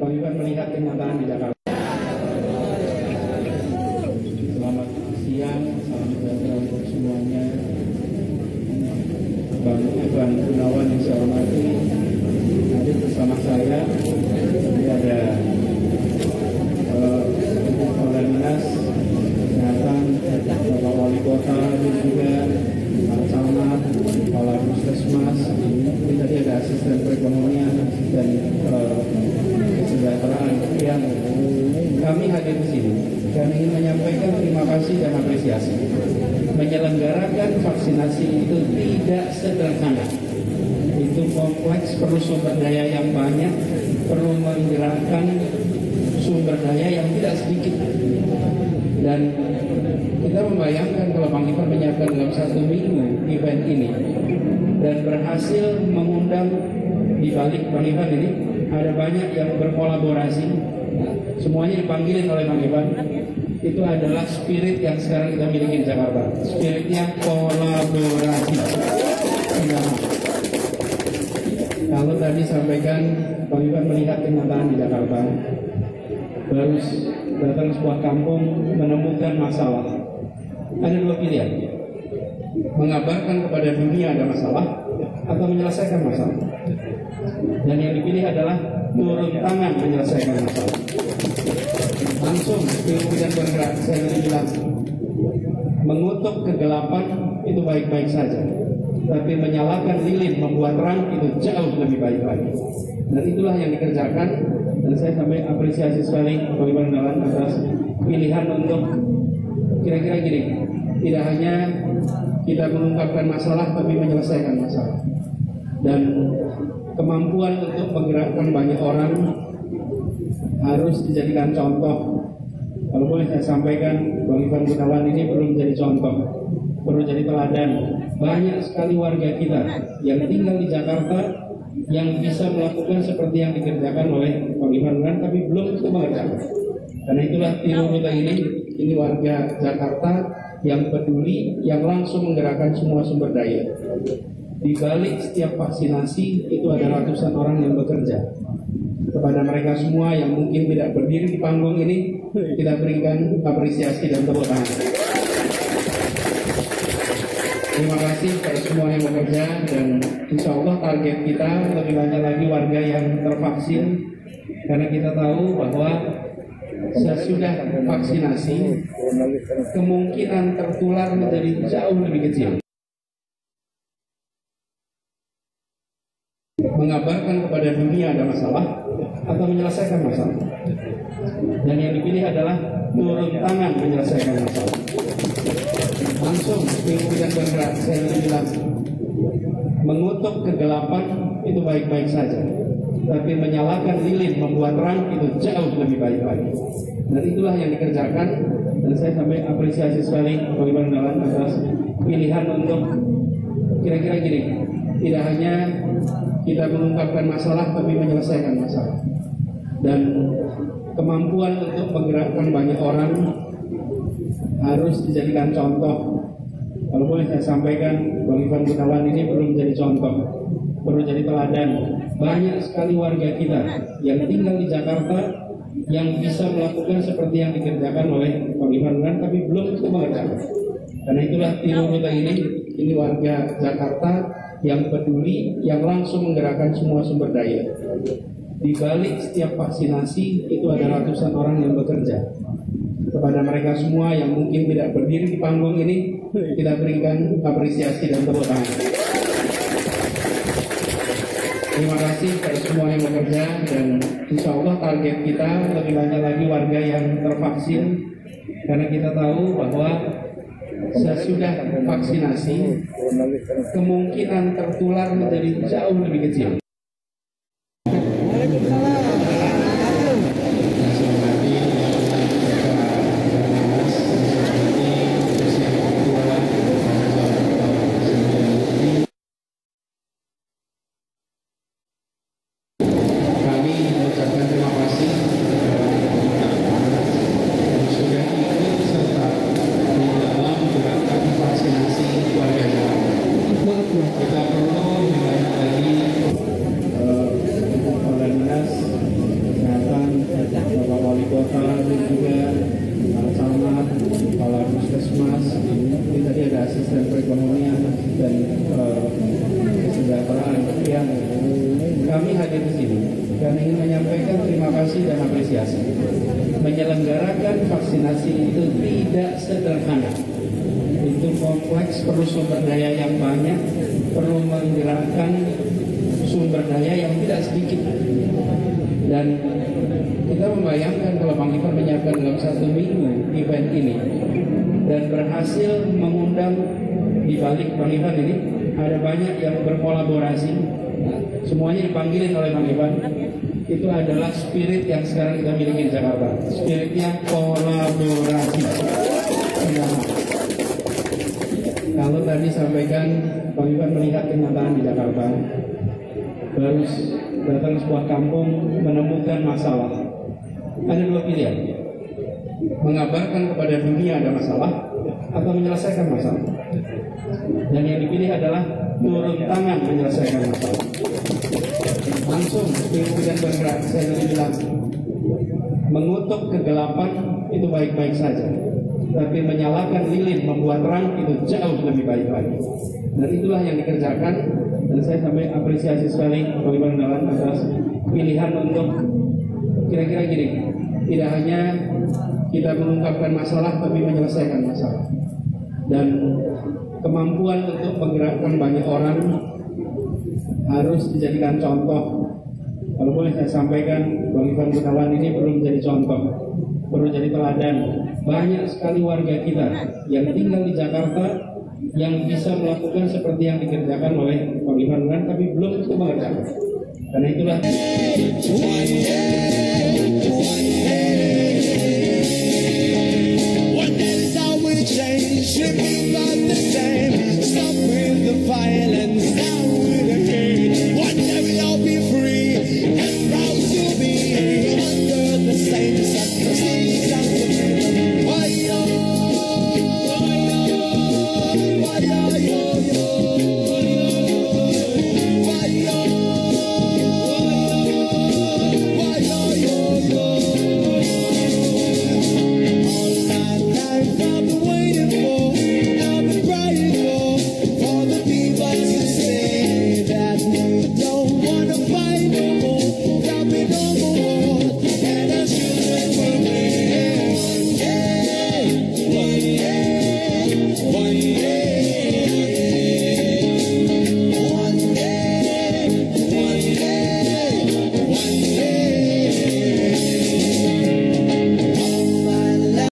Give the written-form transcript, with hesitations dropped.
Bang Ivan melihat kenyataan di Jakarta. Selamat siang, salam sejahtera untuk semuanya. Bang Ivan Gunawan yang saya hormati, hadir bersama saya. Ini ada Kepala Dinas Kesehatan, Bapak Wali Kota, dan juga Pak Camat, Kepala Puskesmas. Ini tadi ada asisten perekonomian dan yang kami hadir di sini dan ingin menyampaikan terima kasih dan apresiasi. Menyelenggarakan vaksinasi itu tidak sederhana, itu kompleks, perlu sumber daya yang banyak, perlu menggerakkan sumber daya yang tidak sedikit. Dan kita membayangkan kalau Bang Ivan menyiapkan dalam 1 minggu event ini dan berhasil mengundang, di balik Bang Ivan ini ada banyak yang berkolaborasi, semuanya dipanggilin oleh Bang Ivan. Itu adalah spirit yang sekarang kita miliki di Jakarta, spiritnya kolaborasi. Nah, kalau tadi sampaikan Bang Ivan melihat kenyataan di Jakarta, baru datang sebuah kampung menemukan masalah. Ada 2 pilihan, mengabarkan kepada dunia ada masalah atau menyelesaikan masalah. Dan yang dipilih adalah turun tangan menyelesaikan masalah. Langsung ilmu dan bergerak, saya bilang mengutuk kegelapan itu baik-baik saja, tapi menyalakan lilin membuat terang itu jauh lebih baik lagi. Dan itulah yang dikerjakan. Dan saya sampai apresiasi sekali Bang Ivan Gunawan atas pilihan untuk kira-kira gini, tidak hanya kita mengungkapkan masalah tapi menyelesaikan masalah. Dan kemampuan untuk menggerakkan banyak orang harus dijadikan contoh. Kalau boleh saya sampaikan, Bang Ivan Gunawan ini perlu menjadi contoh, perlu jadi teladan. Banyak sekali warga kita yang tinggal di Jakarta yang bisa melakukan seperti yang dikerjakan oleh Bang Ivan Gunawan, tapi belum cukup mengerjakan. Karena itulah Tiruruta ini warga Jakarta yang peduli, yang langsung menggerakkan semua sumber daya. Di balik setiap vaksinasi itu ada ratusan orang yang bekerja. Kepada mereka semua yang mungkin tidak berdiri di panggung ini, kita berikan apresiasi dan tepuk tangan. Terima kasih kepada semua yang bekerja, dan insya Allah target kita lebih banyak lagi warga yang tervaksin. Karena kita tahu bahwa sesudah vaksinasi, kemungkinan tertular menjadi jauh lebih kecil. Mengabarkan kepada dunia ada masalah atau menyelesaikan masalah. Dan yang dipilih adalah turun tangan menyelesaikan masalah. Langsung ilmu dan bergerak, saya bilang mengutuk kegelapan itu baik-baik saja, tapi menyalakan lilin membuat terang itu jauh lebih baik lagi. Dan itulah yang dikerjakan. Dan saya sampai apresiasi sekali Bang Ivan Gunawan atas pilihan untuk kira-kira gini, tidak hanya kita mengungkapkan masalah tapi menyelesaikan masalah. Dan kemampuan untuk menggerakkan banyak orang harus dijadikan contoh. Kalau boleh saya sampaikan, Bang Ivan Gunawan ini perlu menjadi contoh, perlu jadi teladan. Banyak sekali warga kita yang tinggal di Jakarta yang bisa melakukan seperti yang dikerjakan oleh Bang Ivan Gunawan, tapi belum cukup mengerjakan. Karena itulah Tiruruta ini warga Jakarta yang peduli, yang langsung menggerakkan semua sumber daya. Di balik setiap vaksinasi itu ada ratusan orang yang bekerja. kepada mereka semua yang mungkin tidak berdiri di panggung ini, kita berikan apresiasi dan tepuk tangan. Terima kasih kepada semua yang bekerja, dan insya Allah target kita lebih banyak lagi warga yang tervaksin, karena kita tahu bahwa sesudah vaksinasi kemungkinan tertular menjadi jauh lebih kecil. Kami hadir di sini dan ingin menyampaikan terima kasih dan apresiasi. Menyelenggarakan vaksinasi itu tidak sederhana, itu kompleks, perlu sumber daya yang banyak, perlu menggerakkan sumber daya yang tidak sedikit. Dan kita membayangkan kalau Bang Ivan menyiapkan dalam 1 minggu event ini dan berhasil mengundang, di balik Bang Ivan ini ada banyak yang berkolaborasi. Semuanya dipanggilin oleh Bang Ivan. Itu adalah spirit yang sekarang kita miliki di Jakarta. Spiritnya kolaborasi. Nah, kalau tadi sampaikan Bang Ivan melihat kenyataan di Jakarta, baru datang sebuah kampung menemukan masalah. Ada 2 pilihan: mengabarkan kepada dunia ada masalah atau menyelesaikan masalah. Dan yang dipilih adalah turun tangan menyelesaikan masalah. Langsung pimpinan bergerak, saya tadi bilang mengutuk kegelapan itu baik-baik saja, tapi menyalakan lilin membuat terang itu jauh lebih baik lagi. Dan itulah yang dikerjakan, dan saya sampai apresiasi sekali Bang Ivan Gunawan atas pilihan untuk kira-kira gini, tidak hanya kita mengungkapkan masalah tapi menyelesaikan masalah. Dan kemampuan untuk menggerakkan banyak orang harus dijadikan contoh. Kalau boleh saya sampaikan, Bang Ivan Gunawan ini perlu menjadi contoh, perlu jadi teladan. Banyak sekali warga kita yang tinggal di Jakarta yang bisa melakukan seperti yang dikerjakan oleh Bang Ivan Gunawan, tapi belum cukup mengerjakan. Karena itulah